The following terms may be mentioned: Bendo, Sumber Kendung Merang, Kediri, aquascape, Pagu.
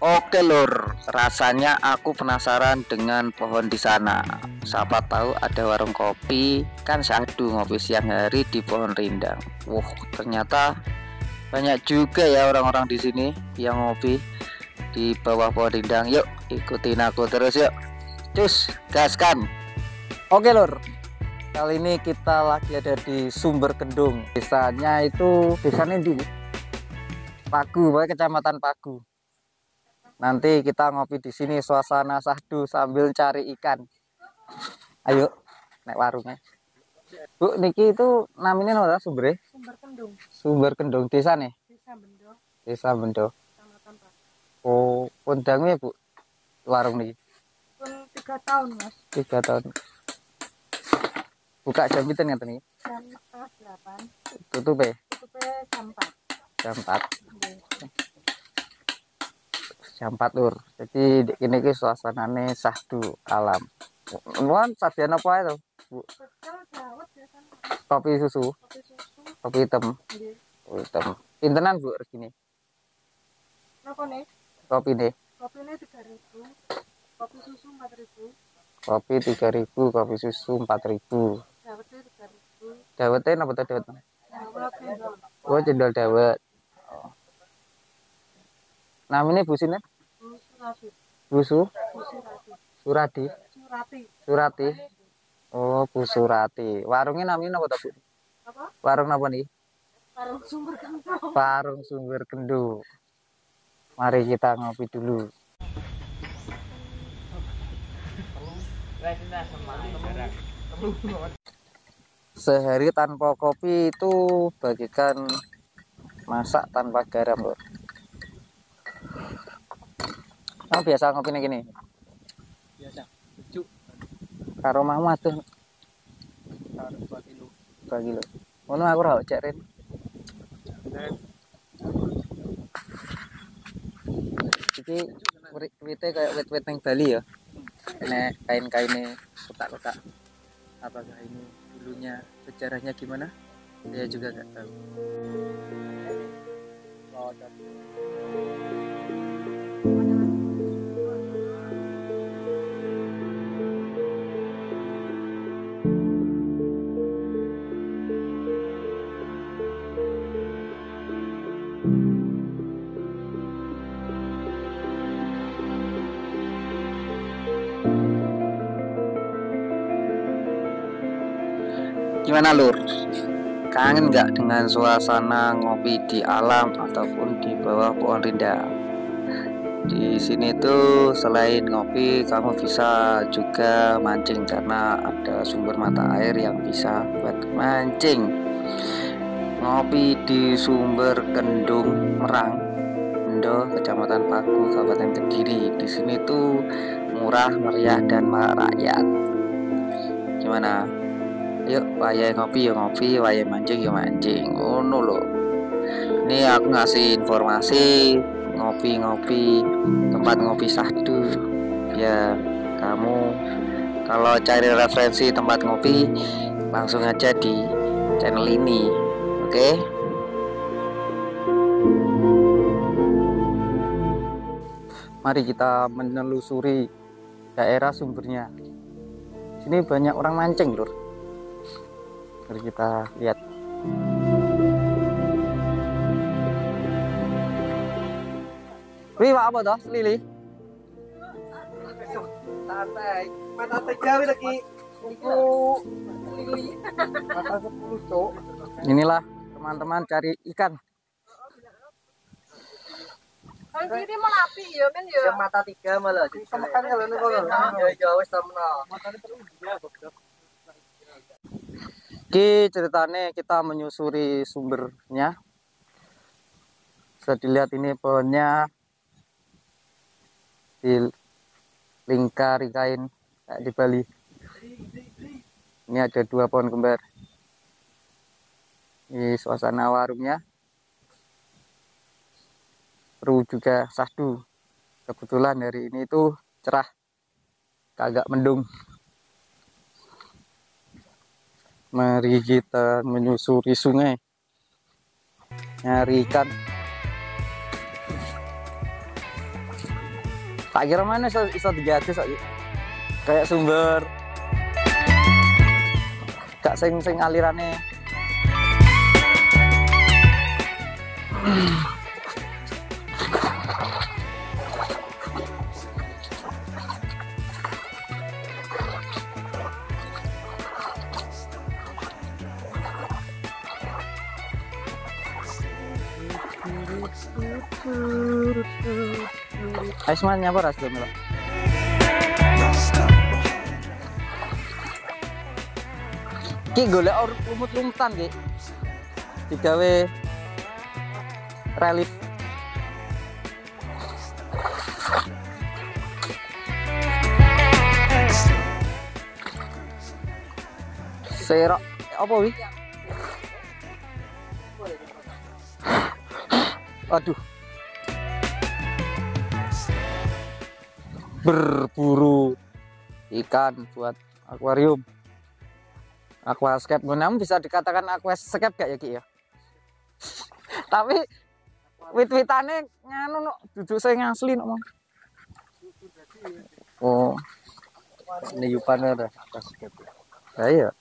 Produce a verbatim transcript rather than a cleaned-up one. Oke lur, rasanya aku penasaran dengan pohon di sana. Siapa tahu ada warung kopi, kan sahdu ngopi siang hari di pohon rindang. Wah, wow, ternyata banyak juga ya orang-orang di sini yang ngopi di bawah pohon rindang. Yuk, ikutin aku terus yuk. Cus, gaskan. Oke lur. Kali ini kita lagi ada di Sumber Kendung. Desanya itu desanya di Pagu, Kecamatan Pagu. Nanti kita ngopi di sini, suasana sahdu sambil cari ikan. Ayo, naik warungnya. Bu, niki itu namanya apa sumbernya? Sumber Kendung. Sumber Kendung, desa nih? Desa Bendo. Desa Bendo. Kecamatan Pagu. Oh, undangnya bu, warung niki? Tiga tahun mas. Tiga tahun. Buka jam pinten nggak nih? Jam setengah delapan. Tutup ya? Tutupnya jam empat. Jam empat. Jam empat lur. Jadi ini ki suasanane sahdu alam. Mohon sajian apa itu? Bu. Kopi susu. Kopi susu. Kopi hitam. Kopi hitam. Pintenan bu regine? Napa nih? Kopi nih. Kopine tiga ribu. Kopi susu empat ribu. Kopi tiga ribu, kopi susu empat ribu. Dawete tiga ribu. Dawete napa to dawet? Oh, cendol dawet. Namanya Bu Sina? Bu Su? Surati. Surati. Surati. Oh, Bu Surati. Warungnya namanya apa Bu? Apa? Warung apa nih? Warung Sumber Kendung. Warung Sumber Kendung. Mari kita ngopi dulu. Sehari tanpa kopi itu bagikan masak tanpa garam, Bro. Kamu oh, biasa ngopinya gini? Biasa, sejuk. Karo mahmu atuh. Karo dua kilo. dua kilo. Ngono aku ora cerin. Iki wit-wite kayak wit-wit ning Bali ya. Nek kain-kainnya kotak-kotak. Apakah ini dulunya sejarahnya gimana? Saya juga enggak tahu. Oh, gimana lur, kangen nggak dengan suasana ngopi di alam ataupun di bawah pohon rindang? Di sini tuh selain ngopi kamu bisa juga mancing karena ada sumber mata air yang bisa buat mancing. Ngopi di Sumber Kendung Merang, Bendo, Kecamatan Pagu, Kabupaten Kediri. Di sini tuh murah, meriah dan merakyat. Gimana? Yuk, wayahe ngopi ya ngopi, wayahe mancing ya mancing. Ngono lho. Ini aku ngasih informasi ngopi-ngopi, tempat ngopi sahdu. Biar kamu kalau cari referensi tempat ngopi langsung aja di channel ini. Oke? Okay? Mari kita menelusuri daerah sumbernya. Sini banyak orang mancing, Lur. Mari kita lihat. Wih, apa toh? Selili. Santai. Mata tegawi lagi. Iku selili. Mata sepuluh cok. Inilah teman-teman cari ikan. Kalau ini melapi ya men ya. Mata tiga malah. Semakan kalau ini kalau. Ya ya wis temenal. Matane perlu dia bobok. Ki ceritanya kita menyusuri sumbernya. Bisa dilihat ini pohonnya dilingkar-lingkarin kayak di Bali. Ini ada dua pohon kembar. Ini suasana warungnya. Ru juga sahdu. Kebetulan hari ini itu cerah, kagak mendung. Mari kita menyusuri sungai, nyari ikan. Tak kira mana iso iso digaji sok kayak sumber. Gak sing-sing alirannya. Aisman nyapa ras dulu. Ki golek lumut-lumutan ki. Digawe relief. Serok apa wi? Aduh. Berburu ikan buat akuarium, aquascape. Namun bisa dikatakan aquascape gak ya Ki ya? Tapi wit-witane nganu no, duduk saya ngasli no. Oh, ini yupannya ada aquascape. Ya iya.